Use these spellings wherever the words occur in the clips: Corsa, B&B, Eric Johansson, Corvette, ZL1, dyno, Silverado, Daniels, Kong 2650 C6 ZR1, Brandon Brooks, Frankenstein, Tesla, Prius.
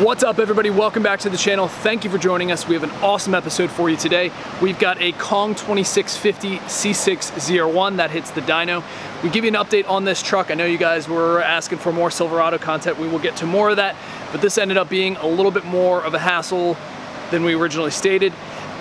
What's up, everybody? Welcome back to the channel. Thank you for joining us. We have an awesome episode for you today. We've got a Kong 2650 C6 ZR1 that hits the dyno. We give you an update on this truck. I know you guys were asking for more Silverado content. We will get to more of that, but this ended up being a little bit more of a hassle than we originally stated.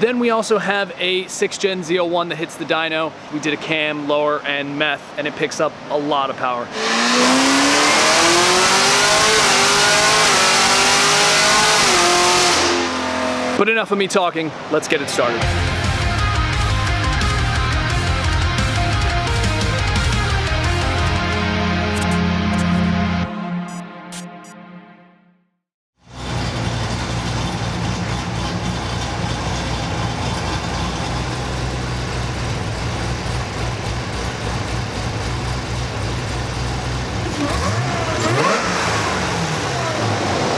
Then we also have a 6th Gen ZL1 that hits the dyno. We did a cam, lower, and meth, and it picks up a lot of power. But enough of me talking, let's get it started.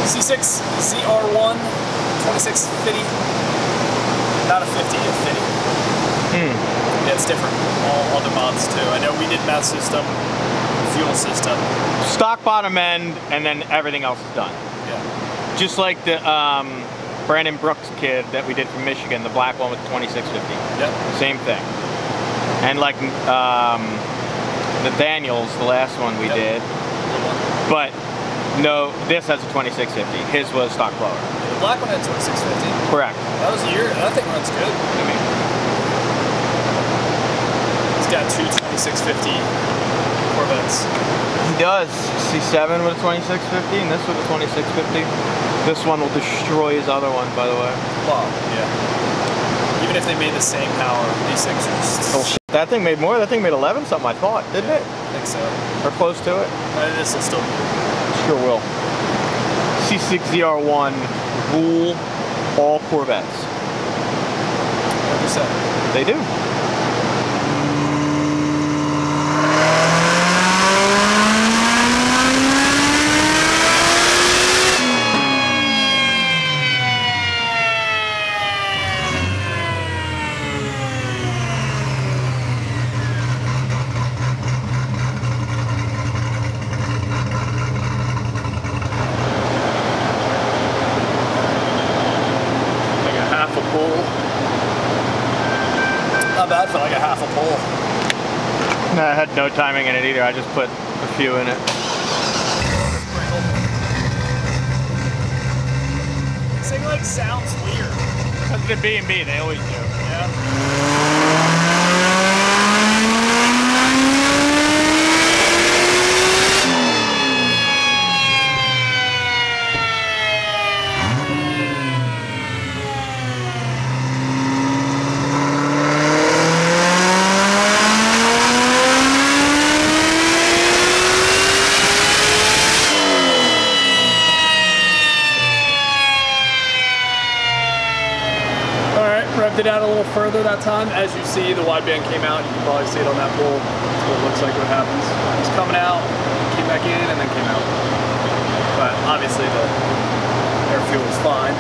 C6 ZR1. 2650, not a 50, a 50. Yeah, it's different. All the mods too. I know we did math system, fuel system, stock bottom end, and then everything else is done. Yeah. Just like the Brandon Brooks kid that we did from Michigan, the black one with 2650. Yep. Same thing. And like the Daniels, the last one we did. But no, this has a 2650. His was stock blower. The black one had 2650. Correct. That was a year. That thing runs good. I mean, he's got two 2650 Corvettes. He does. C7 with a 2650, and this with a 2650. This one will destroy his other one, by the way. Wow. Yeah. Even if they made the same power, these things are just... Oh, shit. That thing made more. That thing made 11 something, I thought, didn't it? I think so. Or close to it. This will still be good. Sure will. C6 ZR1. Rule all Corvettes. 100%. They do. I had no timing in it either, I just put a few in it. This thing like sounds weird. That's the B&B, they always do. It out a little further that time. As you see, the wideband came out. You can probably see it on that pole. That's what it looks like, what happens. It's coming out, came back in, and then came out. But obviously the air fuel is fine.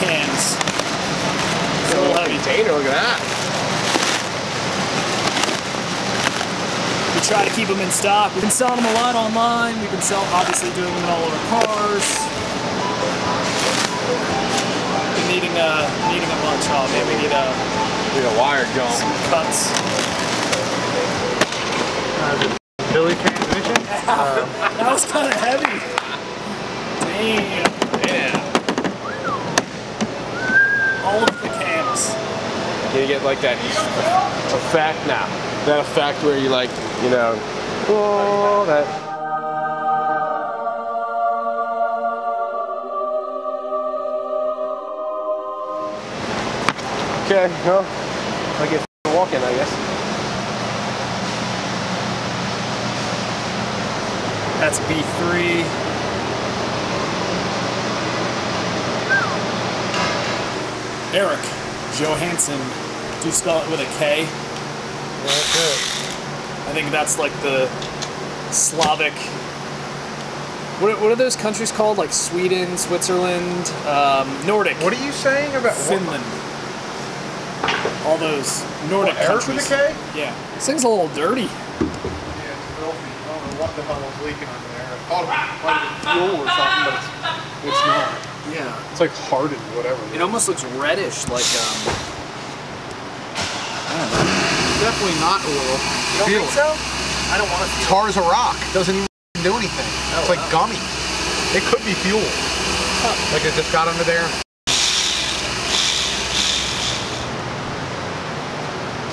Cans. It's a little heavy potato, look at that. We try to keep them in stock. We've been selling them a lot online. We've been obviously doing them in all our cars. Been needing a bunch. Oh man, we need a wire jump. Some cuts. The Billy transmission? That was kind of heavy. Damn. All of the cams. Can you get like that effect now? That effect where you like, you know, oh, that. Okay, well, I guess I'm walking, I guess. That's B3. Eric Johansson. Do you spell it with a K? Yeah, that's it. I think that's like the Slavic. What are those countries called? Like Sweden, Switzerland, Nordic. What are you saying about Finland? What? All those Nordic countries. Eric with a K? Yeah. This thing's a little dirty. Yeah, it's filthy. I don't know what the hell was leaking under there. I thought it was fuel or something, but it's not. Yeah. It's like hardened, whatever. It almost looks reddish, like. I don't know. Definitely not oil. You don't think so? I don't want to feel it. Tar is a rock. Doesn't even do anything. Oh, it's like gummy. It could be fuel. Huh. Like it just got under there.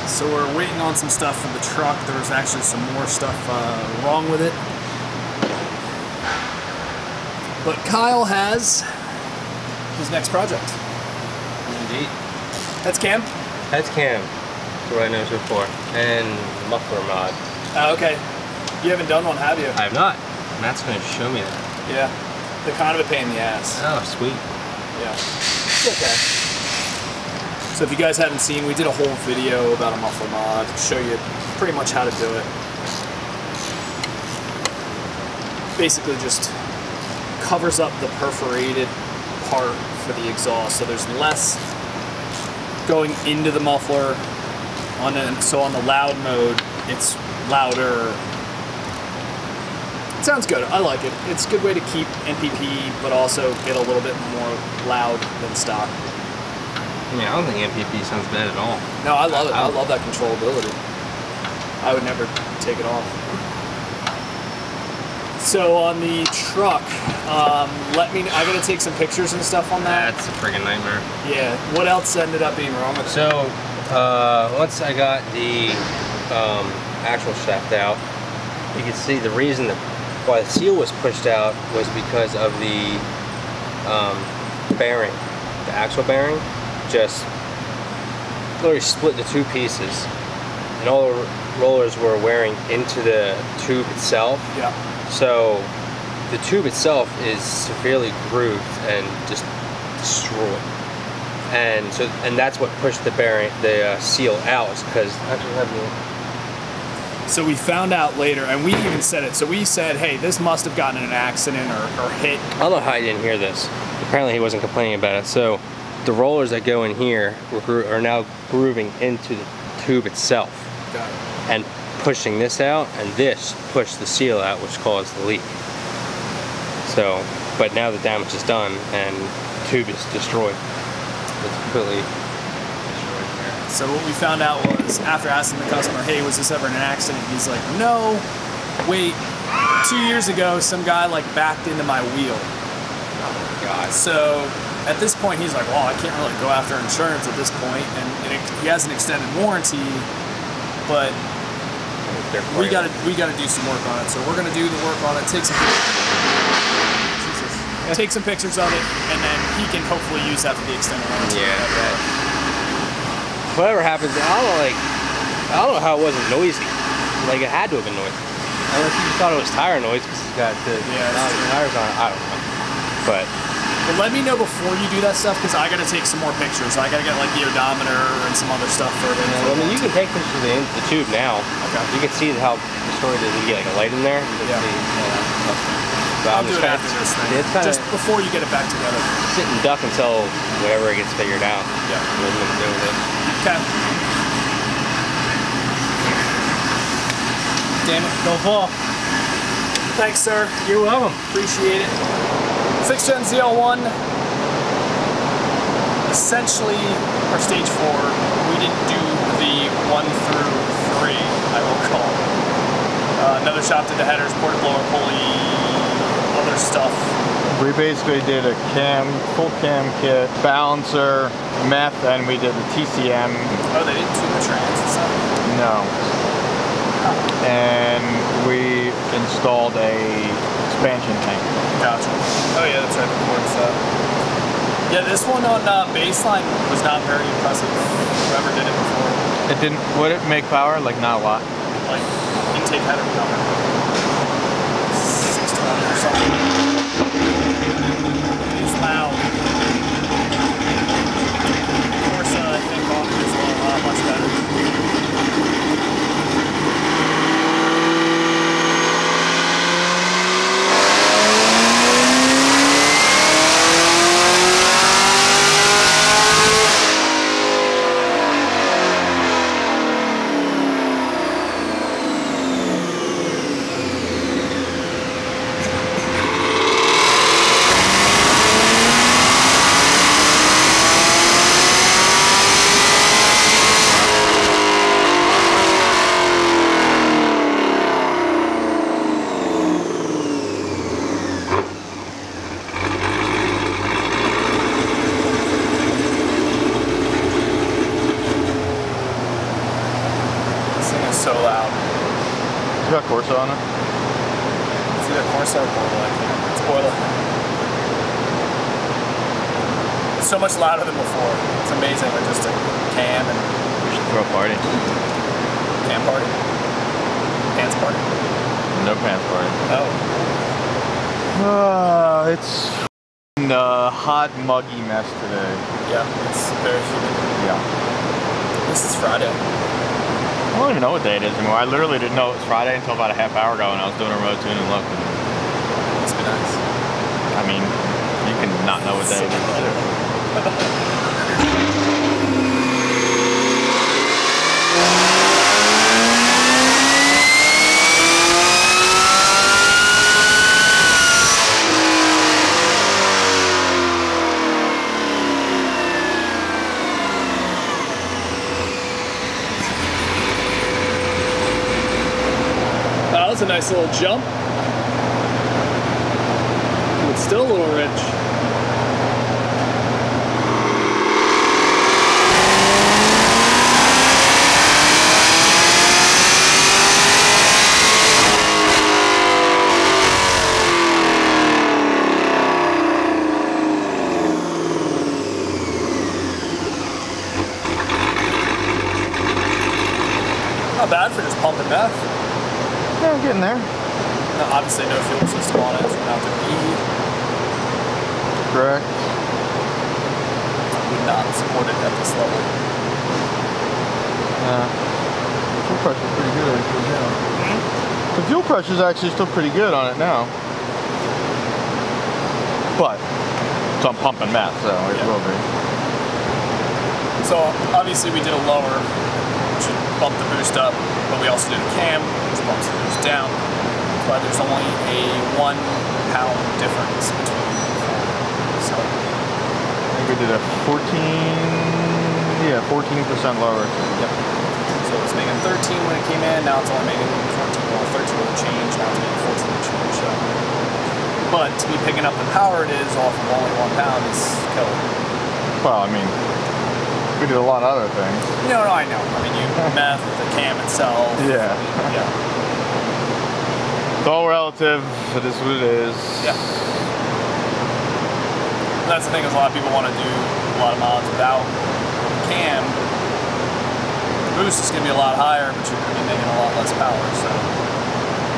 So we're waiting on some stuff from the truck. There's actually some more stuff wrong with it. But Kyle has his next project. Indeed. That's Cam? That's Cam. Right now so far, and muffler mod. Oh, okay. You haven't done one, have you? I have not. Matt's going to show me that. Yeah. They're kind of a pain in the ass. Oh, sweet. Yeah. It's okay. So if you guys haven't seen, we did a whole video about a muffler mod to show you pretty much how to do it. Basically just covers up the perforated part for the exhaust, so there's less going into the muffler. So on the loud mode, it's louder. It sounds good. I like it. It's a good way to keep MPP, but also get a little bit more loud than stock. I mean, I don't think MPP sounds bad at all. No, I love it. I love that controllability. I would never take it off. So on the truck, I gotta take some pictures and stuff on that. That's a friggin' nightmare. Yeah. What else ended up being wrong with it? So. Once I got the actual shaft out, you can see the reason why the seal was pushed out was because of the bearing. The axle bearing just literally split the two pieces, and all the rollers were wearing into the tube itself. Yeah. So the tube itself is severely grooved and just destroyed. And that's what pushed the bearing, the seal out, because so we found out later, and we even said it. So we said, hey, this must have gotten in an accident or hit. I don't know how he didn't hear this. Apparently he wasn't complaining about it. So the rollers that go in here are now grooving into the tube itself. Got it. And pushing this out, and this pushed the seal out, which caused the leak. So, but now the damage is done, and the tube is destroyed. It's completely destroyed there. So what we found out was, after asking the customer, hey, was this ever an accident? He's like, no, wait, 2 years ago, some guy like backed into my wheel. Oh my God. So at this point, he's like, well, I can't really go after insurance at this point. And he has an extended warranty, but we gotta do some work on it. So we're gonna do the work on it. Take some pictures of it, and then he can hopefully use that for the extended warranty. Yeah, yeah. Whatever happens, I don't know how it wasn't noisy. Like, it had to have been noisy. Unless you thought it was tire noise, because it's got the tires on it. I don't know. But let me know before you do that stuff, because I got to take some more pictures. I got to get, like, the odometer and some other stuff for it. Yeah, I mean, you can take pictures of the tube now. Okay. You can see how destroyed it is. You get, like, a light in there. Yeah. I'll do it after this thing. Just before you get it back together. Sit and duck until whatever it gets figured out. Yeah. What are you gonna do with it? Okay. Damn it, don't fall. Thanks, sir. You're welcome. Appreciate it. 6-gen ZL1. Essentially, our stage 4, we didn't do the 1 through 3, I will call. Another shop did the headers, ported blower pulley. Other stuff. We basically did a cam, full cam kit, balancer, meth, and we did the TCM. Oh, they didn't do the trans and stuff? No. Oh. And we installed a expansion tank. Gotcha. Oh yeah, that's right, before it's Yeah, this one on baseline was not very impressive. Whoever did it before. It didn't. Would it make power? Like not a lot. Like intake had it covered. 620 or something. It's loud. Corsa, I think, offers a lot much better. Corsa on it? It's either Corsa or Boiler, I can't remember. It's Boiler. It's so much louder than before. It's amazing with just a cam and... We should throw a party. Cam party? Pants party? No pants party. Oh. It's f***ing hot, muggy mess today. Yeah, it's very humid. Yeah. This is Friday. I don't even know what day it is anymore. I literally didn't know it was Friday until about a half hour ago when I was doing a road tune and looked. Must be nice. I mean, you can not know what day it is. That's a nice little jump. It's still a little rich. Not bad for just pumping meth. Yeah, I'm getting there. No, obviously no fuel system on it, so not to be. Correct. I would not support it at this level. Yeah. The fuel pressure's pretty good actually now. The fuel pressure's actually still pretty good on it now. But it's on pump and math, so it will be. So obviously we did a lower, which would bump the boost up, but we also did a cam, which bumps the boost down, but there's only a 1 pound difference between them. So I think we did a 14% lower. Yep. So it was making 13 when it came in, now it's only making 14, well, 13 will change, now it's making 14 will change. So. But to be picking up the power it is off of only 1 pound is killer. Well, I mean, we did a lot of other things. No, I know. I mean, you meth, the cam itself. Yeah. Yeah. It's all relative, but it is what it is. Yeah. That's the thing is a lot of people want to do a lot of miles without cam. The boost is going to be a lot higher, but you're going to be making a lot less power, so.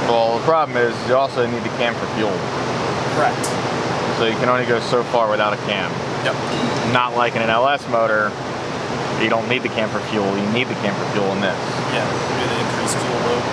Well, the problem is you also need the cam for fuel. Correct. So you can only go so far without a cam. Yep. Not like in an LS motor. You don't need the cam for fuel, you need the cam for fuel in this. Yeah, really increased fuel load.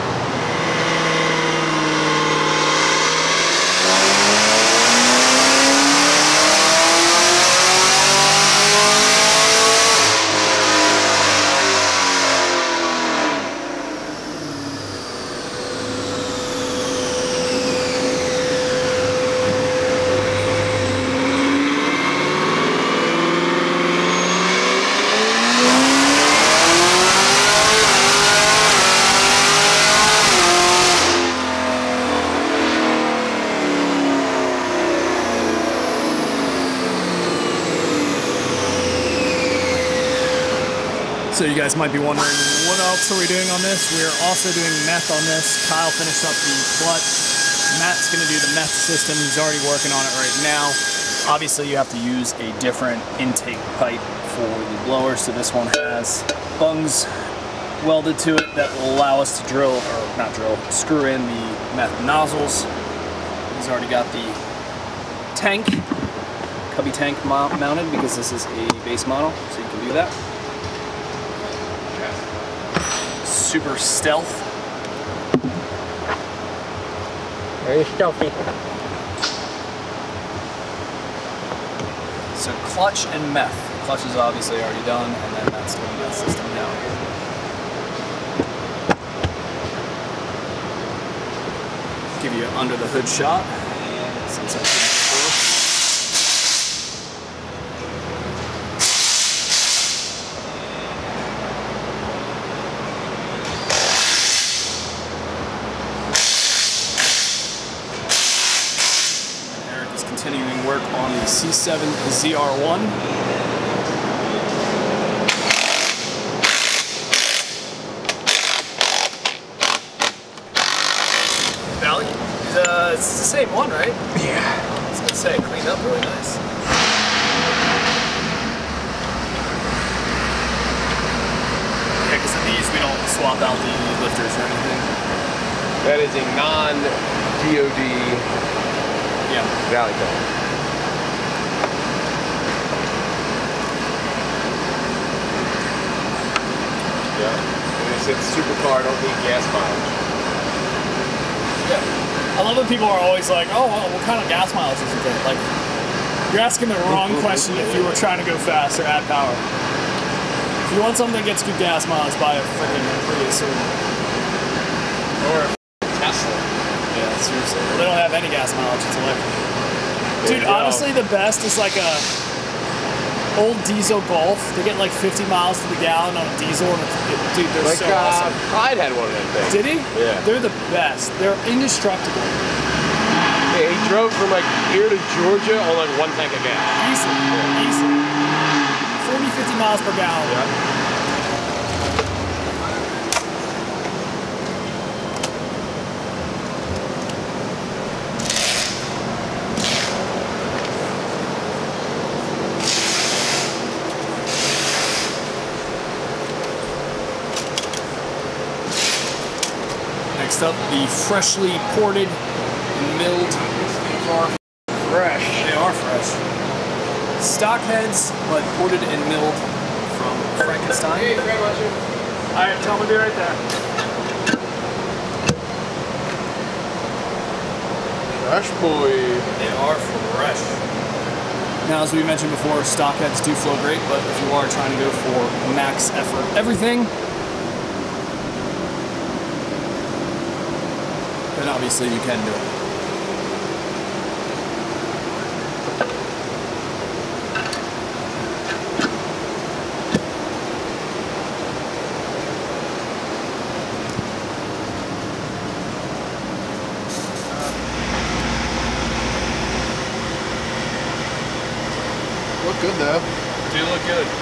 So you guys might be wondering, what else are we doing on this? We are also doing meth on this. Kyle finished up the clutch. Matt's gonna do the meth system. He's already working on it right now. Obviously you have to use a different intake pipe for the blower, so this one has bungs welded to it that will allow us to drill, or not drill, screw in the meth nozzles. He's already got the tank, cubby tank mounted because this is a base model, so you can do that. Super stealth. Very stealthy. So clutch and meth. Clutch is obviously already done, and then that's the meth system now. Give you an under the hood shot, and since I did continuing work on the C6 ZR1. Valley? It's the same one, right? Yeah. I was going to say, it cleaned up really nice. Yeah, because in these we don't swap out the lifters or anything. That is a non-DOD Valley Cone. Yeah. And they said supercar don't need gas mileage. Yeah. I love that people are always like, oh, well, what kind of gas mileage is it? Like, you're asking the wrong question if you were trying to go fast or add power. If you want something that gets good gas mileage, buy a freaking Prius or Tesla. Yeah, seriously. They don't have any gas mileage, it's electric. Dude, honestly, the best is like a old diesel Golf. They get like 50 miles to the gallon on a diesel. Dude, they're like, so awesome. Clyde had one of them things. Did he? Yeah. They're the best. They're indestructible. Yeah, he drove from like here to Georgia on like one tank of gas. Easy. Yeah. Easy. 40, 50 miles per gallon. Yeah. Next up, the freshly ported and milled. These are fresh. They are fresh. Stock heads, but ported and milled from Frankenstein. Hey, grab my shoe. All right, tell me to be right there. Fresh boy. They are fresh. Now, as we mentioned before, stock heads do flow great, but if you are trying to go for max effort, everything. And obviously you can do it. Look good though. Do look good.